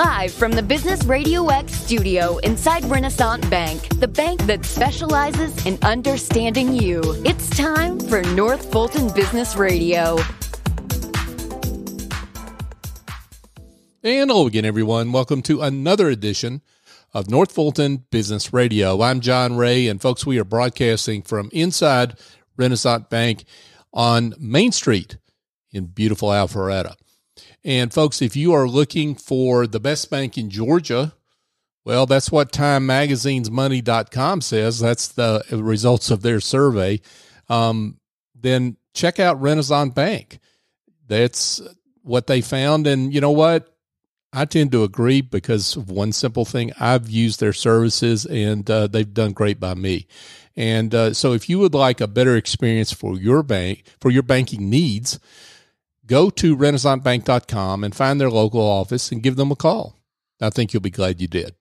Live from the Business RadioX studio inside Renasant Bank, the bank that specializes in understanding you. It's time for North Fulton Business Radio. And hello again, everyone. Welcome to another edition of North Fulton Business Radio. I'm John Ray, and folks, we are broadcasting from inside Renasant Bank on Main Street in beautiful Alpharetta. And folks, if you are looking for the best bank in Georgia, well, that's what TimeMagazine'sMoney.com says. That's the results of their survey. Then check out Renasant Bank. That's what they found. And you know what? I tend to agree because of one simple thing. I've used their services, and they've done great by me. And so if you would like a better experience for your bank, for your banking needs, go to renaissantbank.com and find their local office and give them a call. I think you'll be glad you did.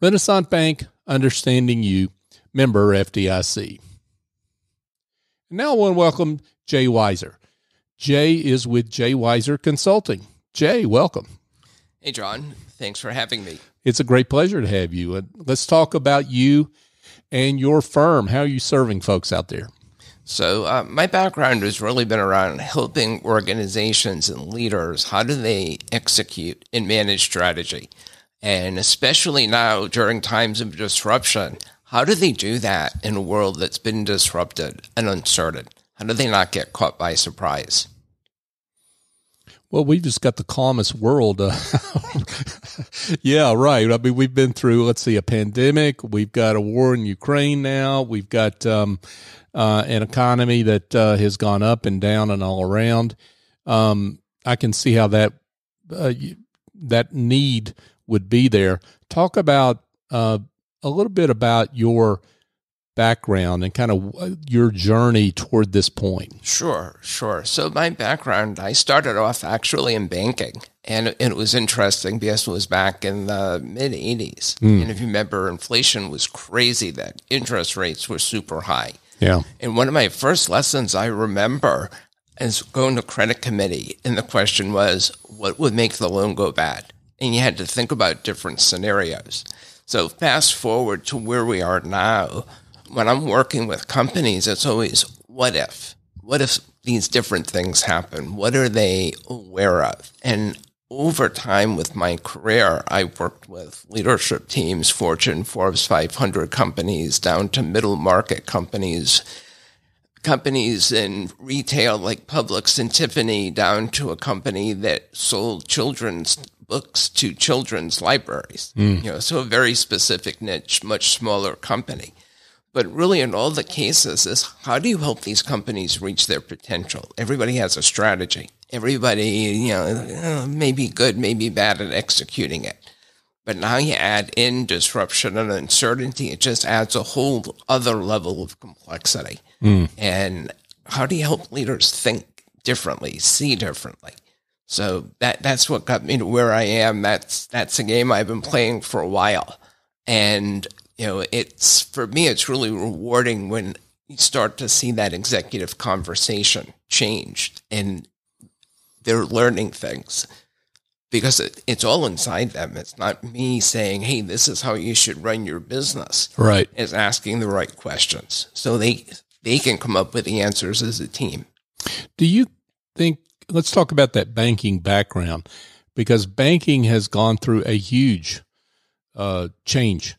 Renasant Bank, understanding you, member FDIC. And now I want to welcome Jay Weiser. Jay is with Jay Weiser Consulting. Jay, welcome. Hey, John. Thanks for having me. It's a great pleasure to have you. And let's talk about you and your firm. How are you serving folks out there? So my background has really been around helping organizations and leaders. How do they execute and manage strategy? And especially now during times of disruption, how do they do that in a world that's been disrupted and uncertain? How do they not get caught by surprise? Well, we just got the calmest world. Yeah, right. I mean, we've been through, let's see, a pandemic. We've got a war in Ukraine now. We've got an economy that has gone up and down and all around. I can see how that that need would be there. Talk about a little bit about your background and kind of your journey toward this point. Sure. So my background, I started off actually in banking, and it was interesting because it was back in the mid-'80s. And if you remember, inflation was crazy then. Interest rates were super high. Yeah. And one of my first lessons I remember is going to credit committee, and the question was, what would make the loan go bad? And you had to think about different scenarios. So fast forward to where we are now. When I'm working with companies, it's always, what if? What if these different things happen? What are they aware of? And over time with my career, I worked with leadership teams, Fortune, Forbes 500 companies, down to middle market companies, companies in retail like Publix and Tiffany, down to a company that sold children's books to children's libraries. You know, so a very specific niche, much smaller company. But really, in all the cases, is how do you help these companies reach their potential? Everybody has a strategy. Everybody, you know, maybe good, maybe bad at executing it. But now you add in disruption and uncertainty, it just adds a whole other level of complexity. And how do you help leaders think differently, see differently? So that's what got me to where I am. That's a game I've been playing for a while. And you know, it's, for me, it's really rewarding when you start to see that executive conversation change and they're learning things, because it's all inside them. It's not me saying, hey, this is how you should run your business. Right. It's asking the right questions so they can come up with the answers as a team. Do you think, let's talk about that banking background, because banking has gone through a huge change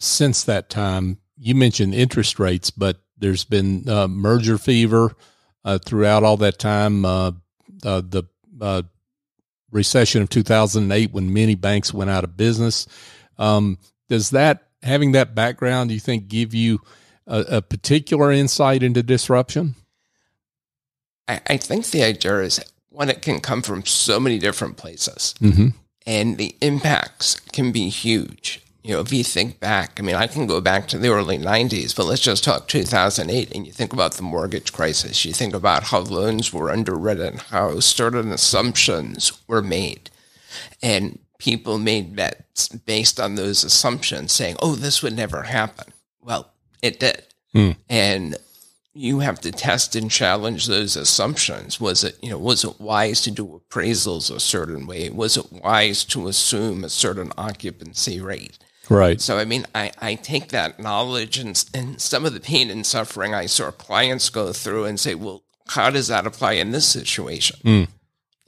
since that time. You mentioned interest rates, but there's been merger fever throughout all that time. The recession of 2008, when many banks went out of business. Does that, having that background, do you think give you a particular insight into disruption? I think the idea is, one, it can come from so many different places, and the impacts can be huge. You know, if you think back, I mean, I can go back to the early 90s, but let's just talk 2008, and you think about the mortgage crisis. You think about how loans were underwritten, how certain assumptions were made. And people made bets based on those assumptions, saying, oh, this would never happen. Well, it did. And you have to test and challenge those assumptions. Was it wise to do appraisals a certain way? Was it wise to assume a certain occupancy rate? Right. So, I mean, I take that knowledge and some of the pain and suffering I saw clients go through and say, well, how does that apply in this situation?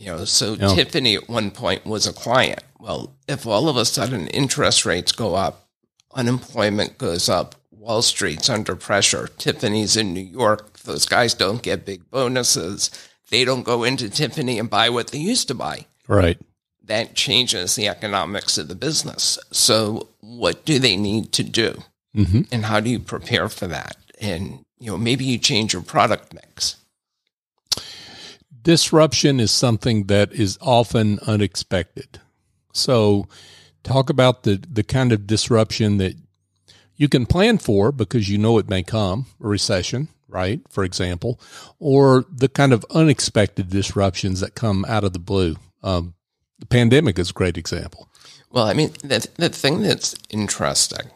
Mm. Tiffany at one point was a client. Well, if all of a sudden interest rates go up, unemployment goes up, Wall Street's under pressure, Tiffany's in New York, those guys don't get big bonuses, they don't go into Tiffany and buy what they used to buy. Right. That changes the economics of the business. So what do they need to do? Mm-hmm. And how do you prepare for that? And, maybe you change your product mix. Disruption is something that is often unexpected. So talk about the kind of disruption that you can plan for because you know it may come, a recession, right, for example, or the kind of unexpected disruptions that come out of the blue. The pandemic is a great example. Well, I mean, the thing that's interesting,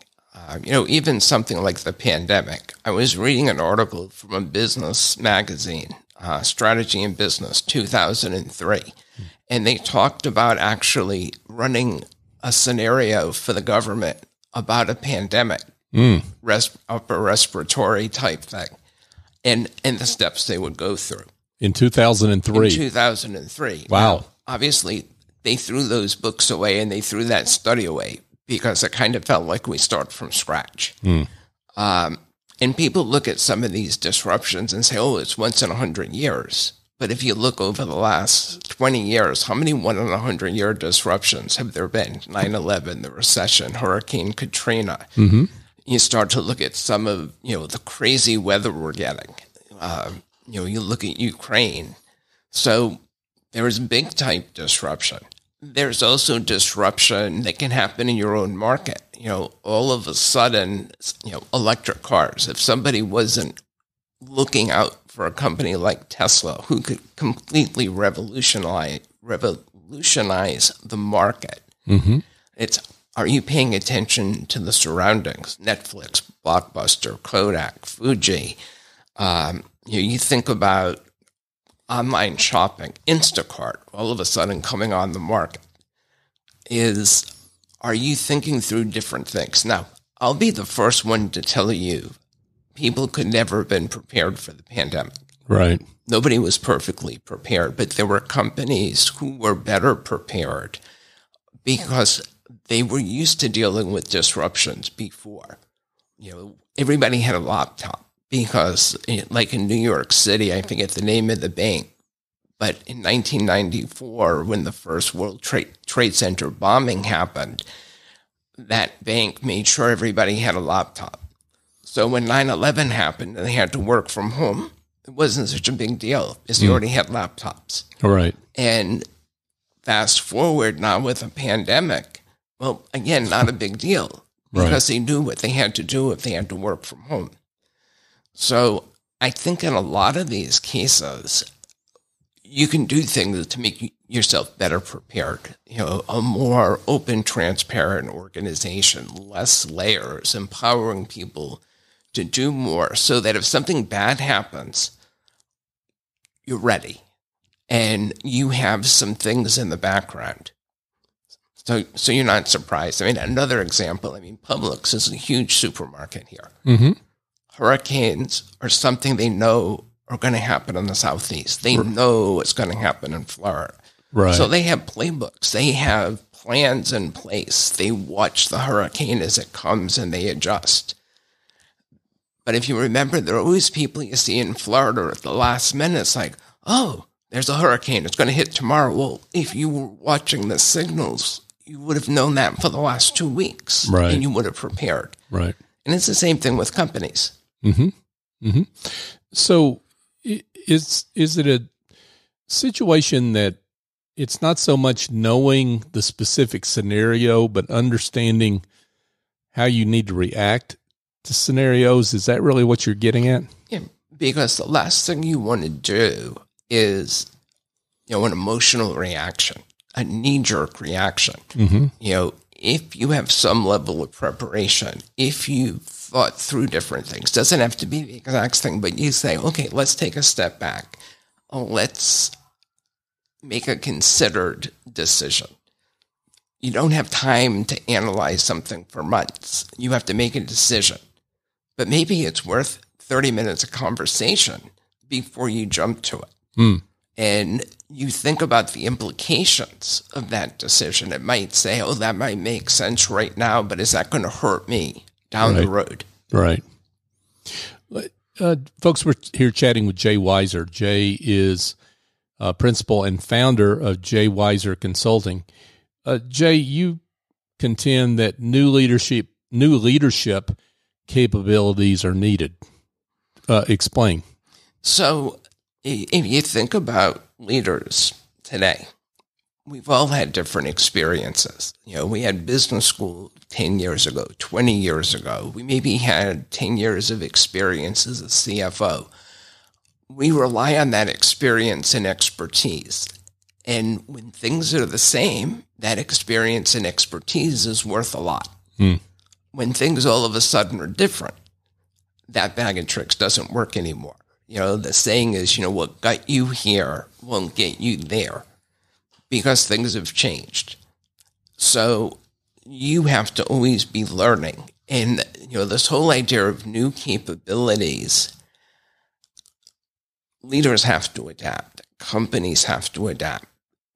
even something like the pandemic, I was reading an article from a business magazine, Strategy in Business, 2003, and they talked about actually running a scenario for the government about a pandemic, upper respiratory type thing, and the steps they would go through. In 2003? In 2003. Wow. Now, obviously, they threw those books away and they threw that study away because it kind of felt like we start from scratch. Mm. And people look at some of these disruptions and say, oh, it's once in 100 years. But if you look over the last 20 years, how many 1-in-100-year disruptions have there been? 9/11, the recession, Hurricane Katrina. Mm-hmm. You start to look at some of, the crazy weather we're getting. You look at Ukraine. So there is big type disruption. There's also disruption that can happen in your own market. All of a sudden, electric cars. If somebody wasn't looking out for a company like Tesla, who could completely revolutionize the market, mm-hmm. It's, are you paying attention to the surroundings? Netflix, Blockbuster, Kodak, Fuji. You think about online shopping, Instacart, all of a sudden coming on the market. Are you thinking through different things? Now, I'll be the first one to tell you, people could never have been prepared for the pandemic. Right. Nobody was perfectly prepared, but there were companies who were better prepared because they were used to dealing with disruptions before. Everybody had a laptop because, like in New York City, I forget the name of the bank, but in 1994, when the first World Trade Center bombing happened, that bank made sure everybody had a laptop. So when 9/11 happened and they had to work from home, it wasn't such a big deal because they already had laptops. All right. And fast forward now with a pandemic, well, again, not a big deal because they knew what they had to do if they had to work from home. So I think in a lot of these cases, you can do things to make yourself better prepared, a more open, transparent organization, less layers, empowering people to do more so that if something bad happens, you're ready and you have some things in the background. So you're not surprised. I mean, another example, Publix is a huge supermarket here. Mm-hmm. Hurricanes are something they know are going to happen in the Southeast. They know it's going to happen in Florida. Right. So they have playbooks. They have plans in place. They watch the hurricane as it comes and they adjust. But if you remember, there are always people you see in Florida at the last minute. It's like, oh, there's a hurricane. It's going to hit tomorrow. Well, if you were watching the signals, you would have known that for the last 2 weeks. Right. And you would have prepared. Right. And it's the same thing with companies. Mm-hmm. Mm-hmm. So is it a situation that it's not so much knowing the specific scenario, but understanding how you need to react to scenarios? Is that really what you're getting at? Yeah, because the last thing you want to do is, an emotional reaction, a knee-jerk reaction. Mm-hmm. if you have some level of preparation, if you've thought through different things, doesn't have to be the exact thing, but you say, okay, let's take a step back. Let's make a considered decision. You don't have time to analyze something for months. You have to make a decision. But maybe it's worth 30 minutes of conversation before you jump to it. Mm. And you think about the implications of that decision. It might say, oh, that might make sense right now, but is that going to hurt me down the road? Right. Folks, we're here chatting with Jay Weiser. Jay is principal and founder of Jay Weiser Consulting. Jay, you contend that new leadership capabilities are needed. Explain. So if you think about leaders today, we've all had different experiences. You know, we had business school 10 years ago, 20 years ago. We maybe had 10 years of experience as a CFO. We rely on that experience and expertise. And when things are the same, that experience and expertise is worth a lot. Mm. When things all of a sudden are different, that bag of tricks doesn't work anymore. You know, the saying is, you know, what got you here won't get you there because things have changed. So you have to always be learning. And, you know, this whole idea of new capabilities, leaders have to adapt. Companies have to adapt.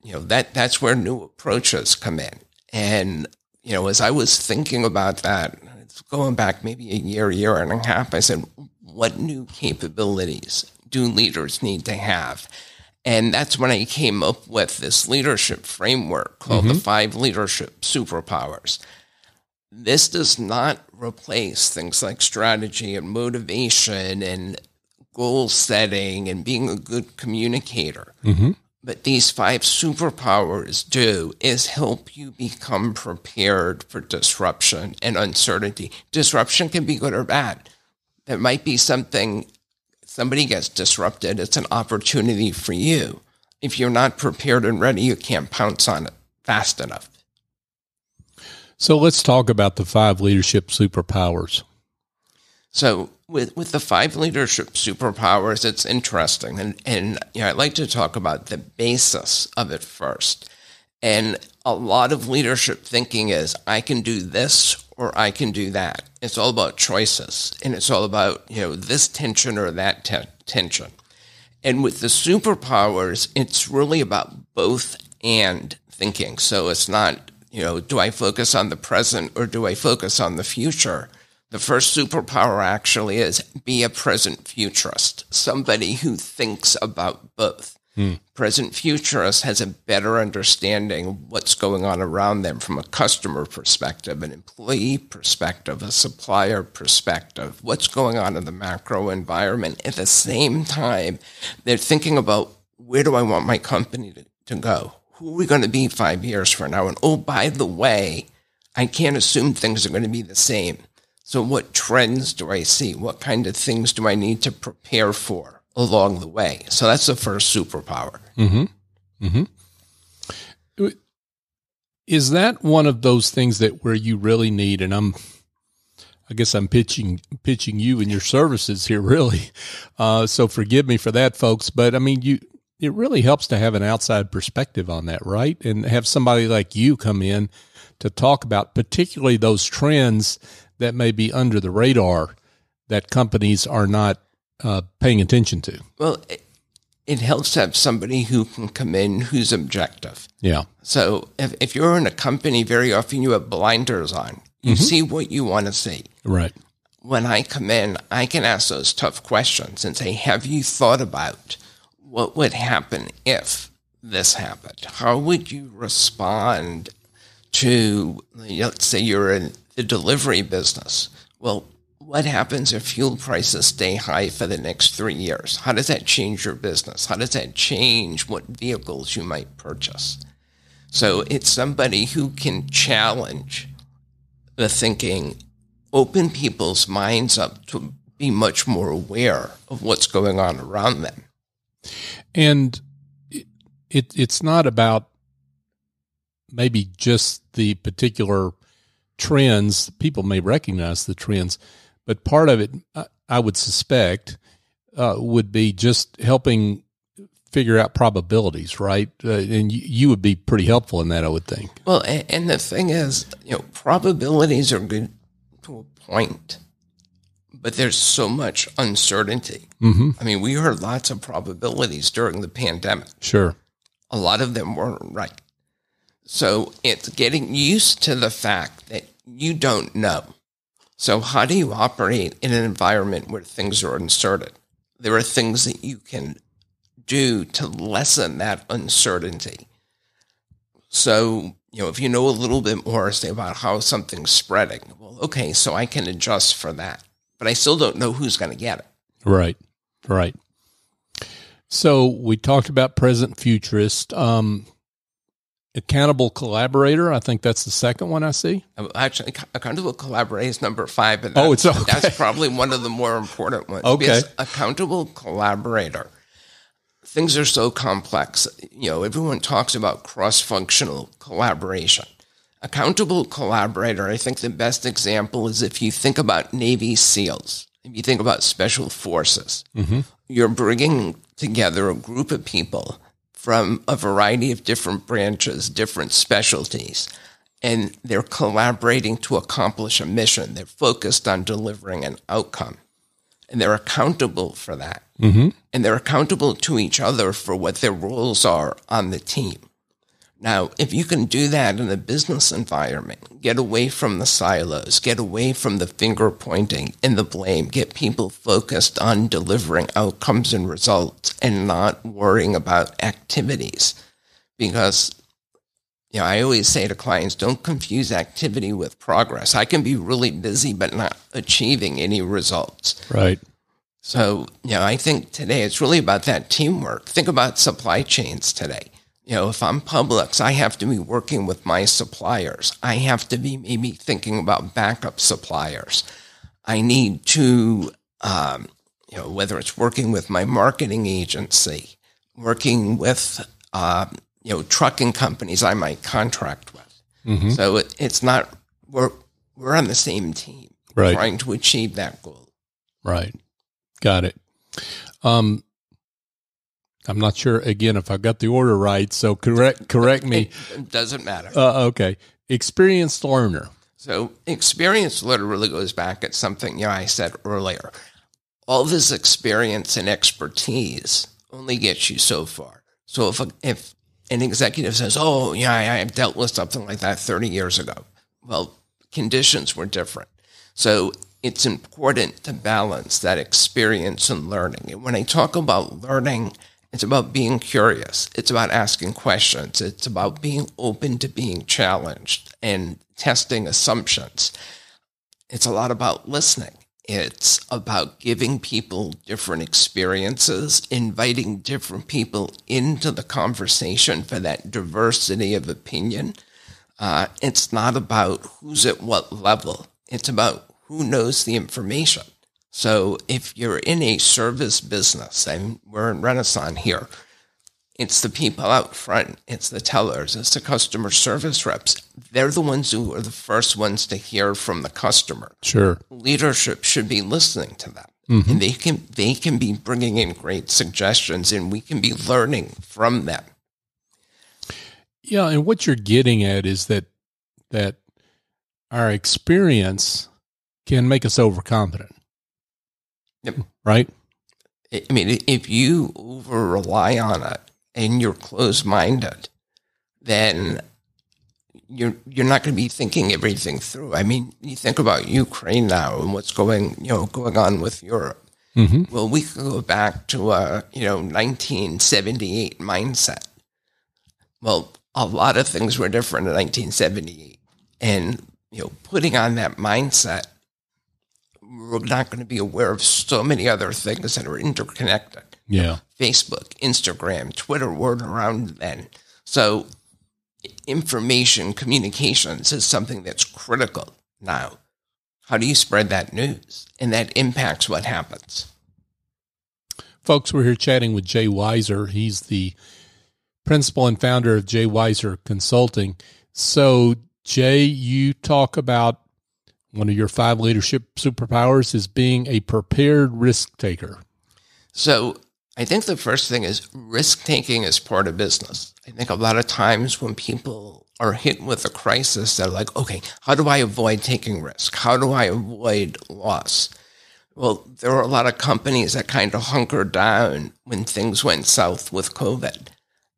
You know, that's where new approaches come in. And, you know, as I was thinking about that, it's going back maybe a year and a half, I said, what new capabilities do leaders need to have? And that's when I came up with this leadership framework called the 5 leadership superpowers. This does not replace things like strategy and motivation and goal setting and being a good communicator. Mm-hmm. But these 5 superpowers do is help you become prepared for disruption and uncertainty. Disruption can be good or bad. There might be something, somebody gets disrupted. It's an opportunity for you. If you're not prepared and ready, you can't pounce on it fast enough. So let's talk about the 5 leadership superpowers. So with the 5 leadership superpowers, it's interesting. And you know, I'd like to talk about the basis of it first. And a lot of leadership thinking is, I can do this or I can do that. It's all about choices. And it's all about, you know, this tension or that tension. And with the superpowers, it's really about both and thinking. So it's not, you know, do I focus on the present or do I focus on the future? The first superpower actually is be a present futurist, somebody who thinks about both. Mm. Present futurist has a better understanding of what's going on around them from a customer perspective, an employee perspective, a supplier perspective, what's going on in the macro environment. At the same time, they're thinking about, where do I want my company to go? Who are we going to be 5 years from now? And oh, by the way, I can't assume things are going to be the same. So what trends do I see? What kind of things do I need to prepare for along the way? So that's the first superpower. Mm-hmm. Mm-hmm. Is that one of those things that where you really need, and I guess I'm pitching you and your services here, really. So forgive me for that, folks. But I mean, it really helps to have an outside perspective on that, right? And have somebody like you come in to talk about particularly those trends that may be under the radar that companies are not paying attention to. Well, it helps to have somebody who can come in who's objective. Yeah. So if you're in a company, very often you have blinders on. You see what you want to see. Right. When I come in, I can ask those tough questions and say, have you thought about what would happen if this happened? How would you respond to, let's say you're in the delivery business. Well, what happens if fuel prices stay high for the next 3 years? How does that change your business? How does that change what vehicles you might purchase? So it's somebody who can challenge the thinking, open people's minds up to be much more aware of what's going on around them. And it's not about maybe just the particular trends. People may recognize the trends, but part of it, I would suspect, would be just helping figure out probabilities, right? And you would be pretty helpful in that, I would think. Well, and the thing is, you know, probabilities are good to a point, but there's so much uncertainty. Mm-hmm. I mean, we heard lots of probabilities during the pandemic. Sure. A lot of them weren't right. So it's getting used to the fact that you don't know. So how do you operate in an environment where things are uncertain? There are things that you can do to lessen that uncertainty. So, you know, if you know a little bit more, say, about how something's spreading, well, okay, so I can adjust for that, but I still don't know who's going to get it. Right, right. So we talked about present futurist, accountable collaborator. I think that's the second one I see. Actually, accountable collaborator is number 5. And that's, okay. That's probably one of the more important ones. Okay. Accountable collaborator. Things are so complex. You know, everyone talks about cross-functional collaboration. Accountable collaborator, I think the best example is if you think about Navy SEALs, if you think about special forces, mm-hmm. You're bringing together a group of people from a variety of different branches, different specialties, and they're collaborating to accomplish a mission. They're focused on delivering an outcome. And they're accountable for that. Mm-hmm. And they're accountable to each other for what their roles are on the team. Now, if you can do that in a business environment, get away from the silos, get away from the finger pointing and the blame, get people focused on delivering outcomes and results and not worrying about activities. Because, you know, I always say to clients, don't confuse activity with progress. I can be really busy, but not achieving any results. Right. So, you know, I think today it's really about that teamwork. Think about supply chains today. You know, if I'm Publix, I have to be working with my suppliers. I have to be maybe thinking about backup suppliers. I need to, you know, whether it's working with my marketing agency, working with, you know, trucking companies I might contract with. Mm-hmm. So it's not, we're on the same team, right, trying to achieve that goal. Right. Got it. I'm not sure, again, if I got the order right, so correct me. It doesn't matter. Okay. Experienced learner. So experienced learner really goes back at something, you know, I said earlier. All this experience and expertise only gets you so far. So if an executive says, oh, yeah, I've dealt with something like that 30 years ago. Well, conditions were different. So it's important to balance that experience and learning. And when I talk about learning, it's about being curious. It's about asking questions. It's about being open to being challenged and testing assumptions. It's a lot about listening. It's about giving people different experiences, inviting different people into the conversation for that diversity of opinion. It's not about who's at what level. It's about who knows the information. So if you're in a service business, and we're in Renaissance here, it's the people out front. It's the tellers. It's the customer service reps. They're the ones who are the first ones to hear from the customer. Sure. Leadership should be listening to them. Mm-hmm. And they can be bringing in great suggestions, and we can be learning from them. Yeah, and what you're getting at is that our experience can make us overconfident. Yep. Right? I mean, if you over-rely on it, and you're closed-minded, then you're not going to be thinking everything through. I mean, you think about Ukraine now and what's going on with Europe. Mm-hmm. Well, we could go back to a 1978 mindset. Well, a lot of things were different in 1978, and putting on that mindset, we're not going to be aware of so many other things that are interconnected. Yeah. Facebook, Instagram, Twitter weren't around then. So information communications is something that's critical now. How do you spread that news? And that impacts what happens. Folks, we're here chatting with Jay Weiser. He's the principal and founder of Jay Weiser Consulting. So, Jay, you talk about one of your five leadership superpowers is being a prepared risk taker. So I think the first thing is risk taking is part of business. I think a lot of times when people are hit with a crisis, they're like, okay, how do I avoid taking risk? How do I avoid loss? Well, there were a lot of companies that kind of hunkered down when things went south with COVID.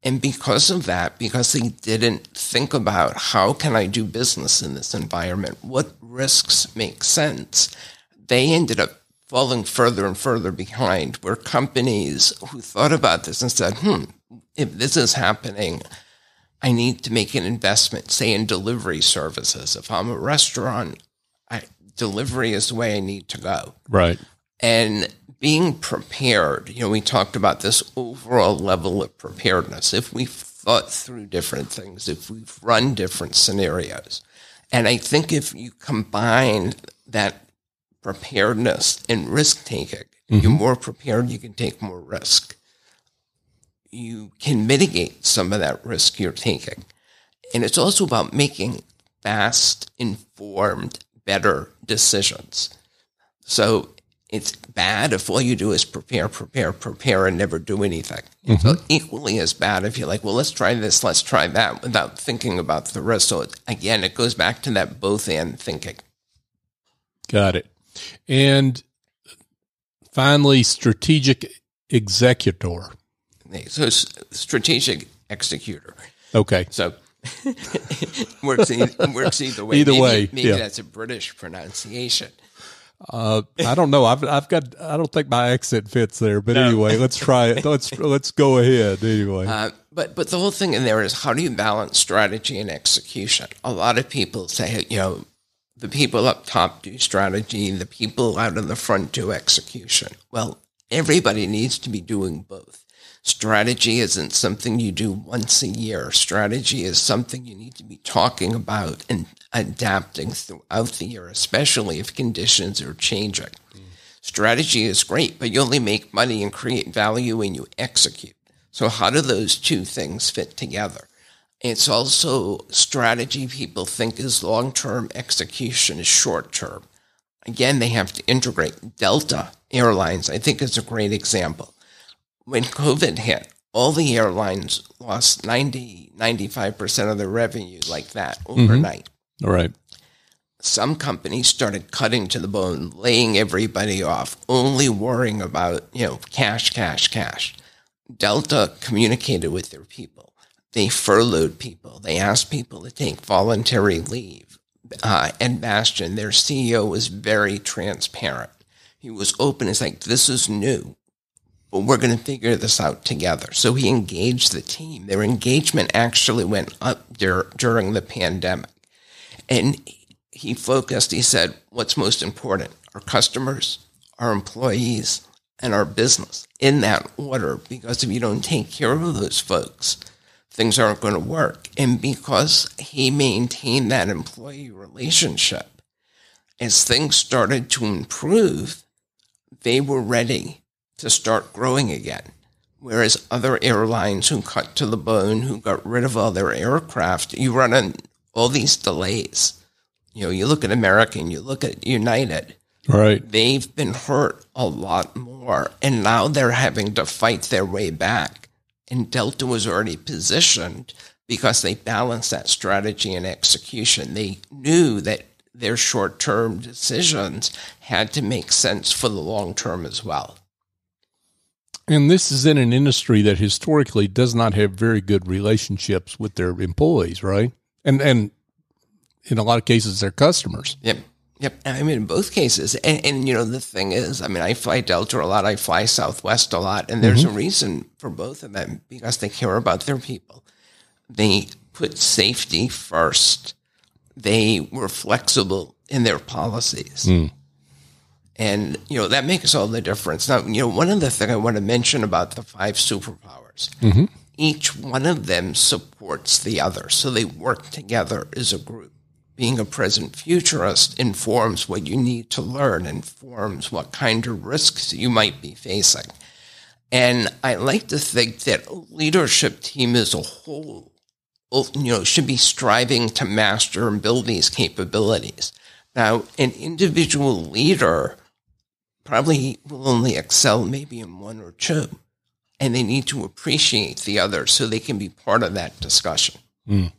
And because of that, because they didn't think about how can I do business in this environment, what risks make sense, they ended up falling further and further behind, where companies who thought about this and said, if this is happening, I need to make an investment, say in delivery services. If I'm a restaurant, delivery is the way I need to go. Right. And being prepared, we talked about this overall level of preparedness. If we've thought through different things, if we've run different scenarios. And I think if you combine that preparedness and risk-taking, you're more prepared, you can take more risk. You can mitigate some of that risk you're taking. And it's also about making fast, informed, better decisions. So it's bad if all you do is prepare, and never do anything. It's equally as bad if you're like, well, let's try this, let's try that, without thinking about the risk. So again, it goes back to that both-and thinking. Got it. And finally, strategic executor. So strategic executor. Okay. So works either way. Maybe that's a British pronunciation. I don't know. I don't think my accent fits there, but anyway, let's try it. Let's go ahead anyway. But the whole thing in there is how do you balance strategy and execution? A lot of people say, the people up top do strategy, the people out on the front do execution. Well, everybody needs to be doing both. Strategy isn't something you do once a year. Strategy is something you need to be talking about and adapting throughout the year, especially if conditions are changing. Strategy is great, but you only make money and create value when you execute. So how do those two things fit together? It's also strategy people think is long-term, execution is short-term. Again, they have to integrate. Delta Airlines, I think, is a great example. When COVID hit, all the airlines lost 90-95% of their revenue like that overnight. All right. Some companies started cutting to the bone, laying everybody off, only worrying about, cash. Delta communicated with their people. They furloughed people. They asked people to take voluntary leave. Ed Bastion, their CEO, was very transparent. He was open. It's like, this is new, but we're going to figure this out together. So he engaged the team. Their engagement actually went up during the pandemic. And he focused. He said, what's most important? Our customers, our employees, and our business, in that order. Because if you don't take care of those folks, things aren't going to work. And because he maintained that employee relationship, as things started to improve, they were ready to start growing again. Whereas other airlines who cut to the bone, who got rid of all their aircraft, you run on all these delays. You look at American, you look at United. Right. They've been hurt a lot more, and now they're having to fight their way back. And Delta was already positioned because they balanced that strategy and execution. They knew that their short-term decisions had to make sense for the long-term as well. And this is in an industry that historically does not have very good relationships with their employees, right? And in a lot of cases, their customers. Yep. I mean, in both cases. And the thing is, I fly Delta a lot. I fly Southwest a lot. And there's a reason for both of them, because they care about their people. They put safety first. They were flexible in their policies. And, that makes all the difference. Now, one other thing I want to mention about the five superpowers. Each one of them supports the other. So they work together as a group. Being a present futurist informs what you need to learn, informs what kind of risks you might be facing. And I like to think that a leadership team as a whole, should be striving to master and build these capabilities. Now, an individual leader probably will only excel maybe in one or two, and they need to appreciate the other so they can be part of that discussion. Mm.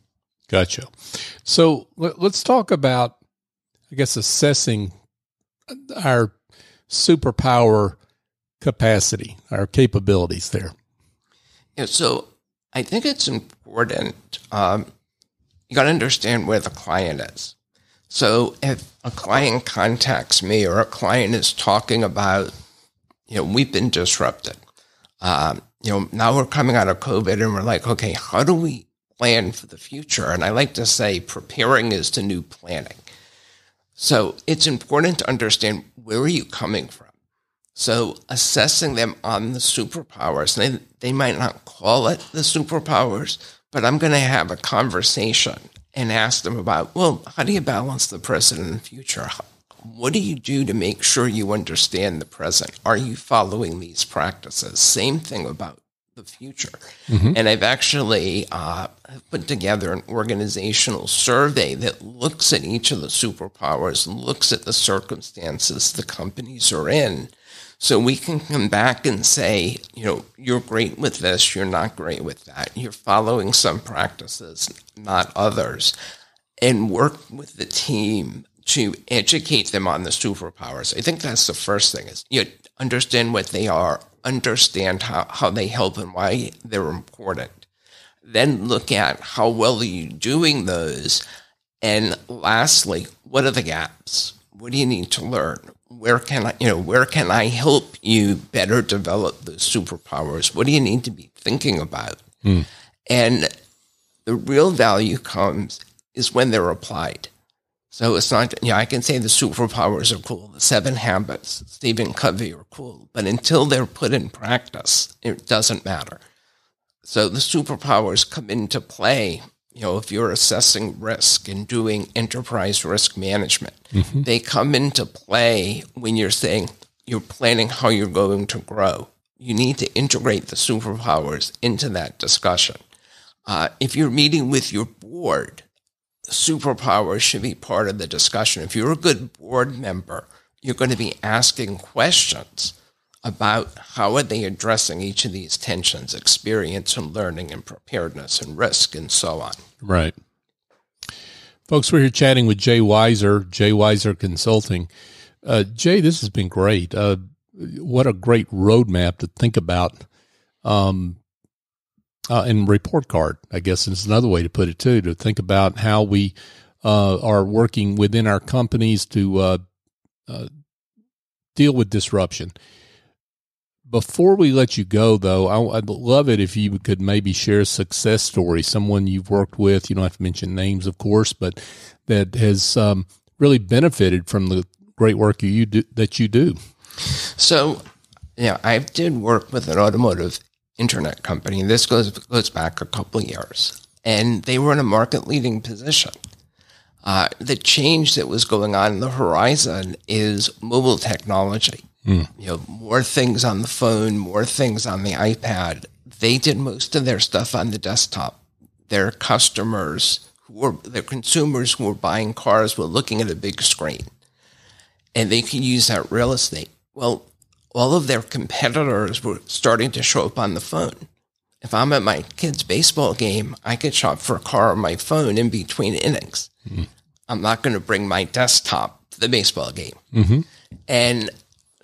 Gotcha. So let's talk about, I guess, assessing our superpower capacity, our capabilities there. Yeah, so I think it's important. You got to understand where the client is. So if a client contacts me, or a client is talking about, we've been disrupted. Now we're coming out of COVID and we're like, okay, how do we plan for the future? And I like to say preparing is the new planning. So it's important to understand where are you coming from. So assessing them on the superpowers. They might not call it the superpowers, but I'm going to have a conversation and ask them about, how do you balance the present and the future? What do you do to make sure you understand the present? Are you following these practices? Same thing about the future. Mm-hmm. And I've actually put together an organizational survey that looks at each of the superpowers, looks at the circumstances the companies are in. So we can come back and say, you're great with this, you're not great with that. You're following some practices, not others, and work with the team to educate them on the superpowers. I think that's the first thing is you understand what they are, understand how they help and why they're important. Then look at how well are you doing those. And lastly, what are the gaps? What do you need to learn? Where can I help you better develop the superpowers? What do you need to be thinking about? Mm. And the real value comes is when they're applied. So it's not, I can say the superpowers are cool. The 7 habits, Stephen Covey, are cool, but until they're put in practice, it doesn't matter. So the superpowers come into play. If you're assessing risk and doing enterprise risk management, mm-hmm. they come into play when you're saying you're planning how you're going to grow. You need to integrate the superpowers into that discussion. If you're meeting with your board, superpowers should be part of the discussion. If you're a good board member, you're going to be asking questions about how are they addressing each of these tensions, experience and learning and preparedness and risk and so on. Right. Folks, we're here chatting with Jay Weiser Consulting. Jay, this has been great. What a great roadmap to think about and report card, I guess is another way to put it too, to think about how we are working within our companies to deal with disruption. Before we let you go, though, I'd love it if you could maybe share a success story, someone you've worked with. You don't have to mention names, of course, but that has really benefited from the great work you do. So, I did work with an automotive internet company. This goes back a couple of years, and they were in a market-leading position. The change that was going on in the horizon is mobile technology. Mm. More things on the phone, more things on the iPad. They did most of their stuff on the desktop. Their customers, their consumers who were buying cars were looking at a big screen, and they could use that real estate. Well, all of their competitors were starting to show up on the phone. If I'm at my kid's baseball game, I could shop for a car on my phone in between innings. Mm. I'm not going to bring my desktop to the baseball game. Mm-hmm. And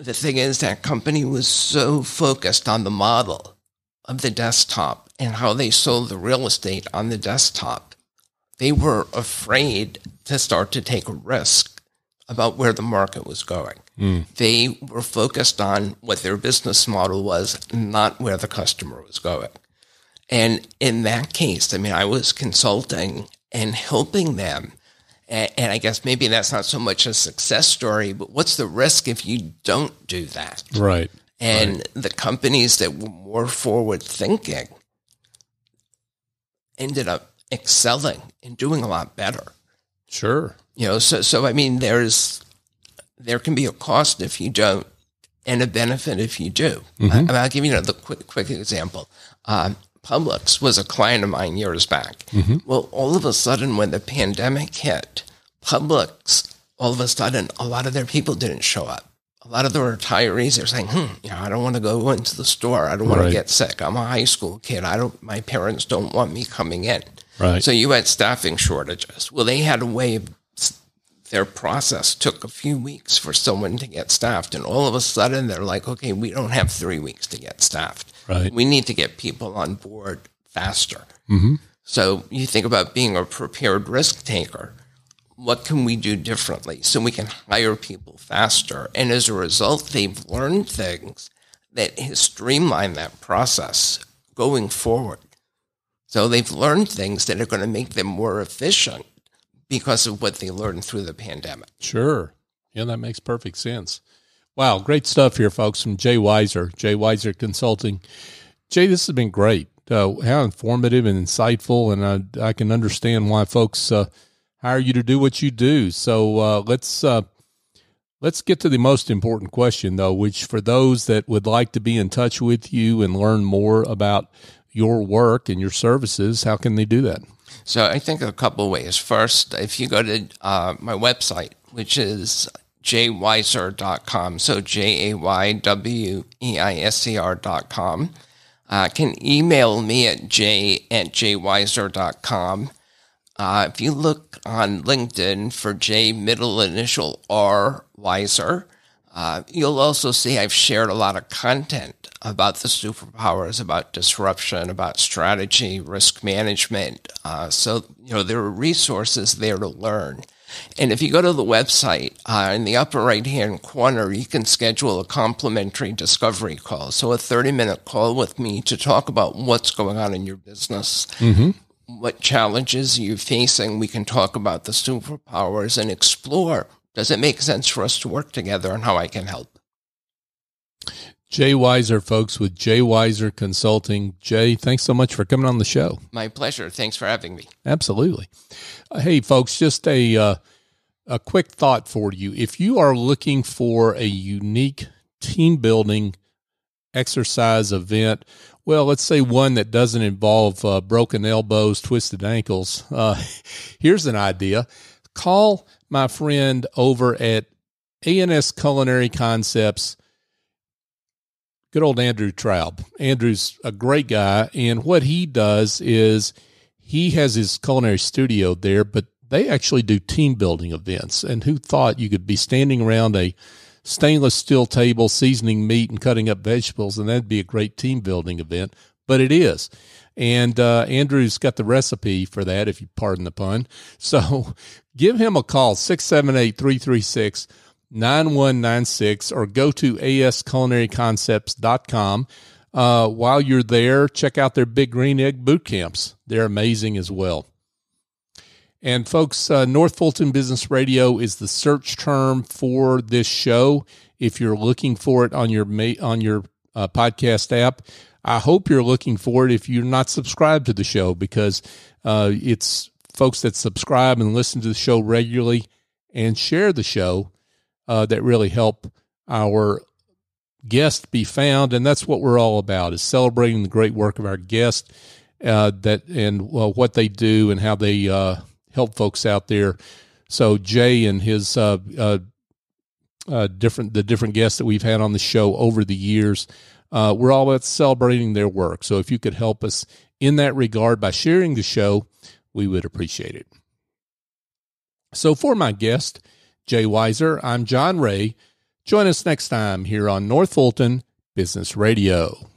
the thing is that company was so focused on the model of the desktop and how they sold the real estate on the desktop. They were afraid to start to take a risk about where the market was going. Mm. They were focused on what their business model was, not where the customer was going. And in that case, I was consulting and helping them. And I guess maybe that's not so much a success story, but what's the risk if you don't do that? Right. And the companies that were more forward thinking ended up excelling and doing a lot better. Sure. There can be a cost if you don't and a benefit if you do. Mm-hmm. I'll give you the quick example. Publix was a client of mine years back. Mm-hmm. Well, all of a sudden, when the pandemic hit, Publix, all of a sudden, a lot of their people didn't show up. A lot of the retirees are saying, I don't want to go into the store. I don't want to get sick. I'm a high school kid. My parents don't want me coming in. Right. So you had staffing shortages. Well, they had a way of their process took a few weeks for someone to get staffed. And all of a sudden they're like, okay, we don't have 3 weeks to get staffed. Right. We need to get people on board faster. Mm-hmm. So you think about being a prepared risk taker. What can we do differently so we can hire people faster? And as a result, they've learned things that has streamlined that process going forward. So they've learned things that are going to make them more efficient because of what they learned through the pandemic. Sure. Yeah, that makes perfect sense. Wow, great stuff here, folks, from Jay Weiser Consulting. Jay, this has been great. How informative and insightful, and I can understand why folks hire you to do what you do. So let's get to the most important question, though, which for those that would like to be in touch with you and learn more about your work and your services, how can they do that? So I think a couple of ways. First, if you go to my website, which is jayweiser.com, so JAYWEISER.com, can email me at j@jweiser.com. If you look on LinkedIn for J middle initial R Weiser, you'll also see I've shared a lot of content about the superpowers, about disruption, about strategy, risk management. So there are resources there to learn. And if you go to the website, in the upper right-hand corner, you can schedule a complimentary discovery call. So a 30-minute call with me to talk about what's going on in your business. Mm-hmm. What challenges are you facing? We can talk about the superpowers and explore, does it make sense for us to work together and how I can help? Jay Weiser, folks, with Jay Weiser Consulting. Jay, thanks so much for coming on the show. My pleasure. Thanks for having me. Absolutely. Hey, folks, just a quick thought for you. If you are looking for a unique team-building exercise event, well, let's say one that doesn't involve broken elbows, twisted ankles. Here's an idea. Call my friend over at A&S Culinary Concepts, good old Andrew Traub. Andrew's a great guy, and what he does is he has his culinary studio there, but they actually do team-building events. And who thought you could be standing around a stainless steel table, seasoning meat and cutting up vegetables, and that'd be a great team-building event, but it is. And Andrew's got the recipe for that, if you pardon the pun. So give him a call, 678-336-9196, or go to asculinaryconcepts.com. While you're there, check out their Big Green Egg boot camps. They're amazing as well. And folks, North Fulton Business Radio is the search term for this show. If you're looking for it on your podcast app, I hope you're looking for it if you're not subscribed to the show, because it's folks that subscribe and listen to the show regularly and share the show that really help our guests be found. And that's what we're all about, is celebrating the great work of our guests what they do and how they help folks out there. So Jay and his different guests that we've had on the show over the years, we're all about celebrating their work. So if you could help us in that regard by sharing the show, we would appreciate it. So for my guest, Jay Weiser, I'm John Ray. Join us next time here on North Fulton Business Radio.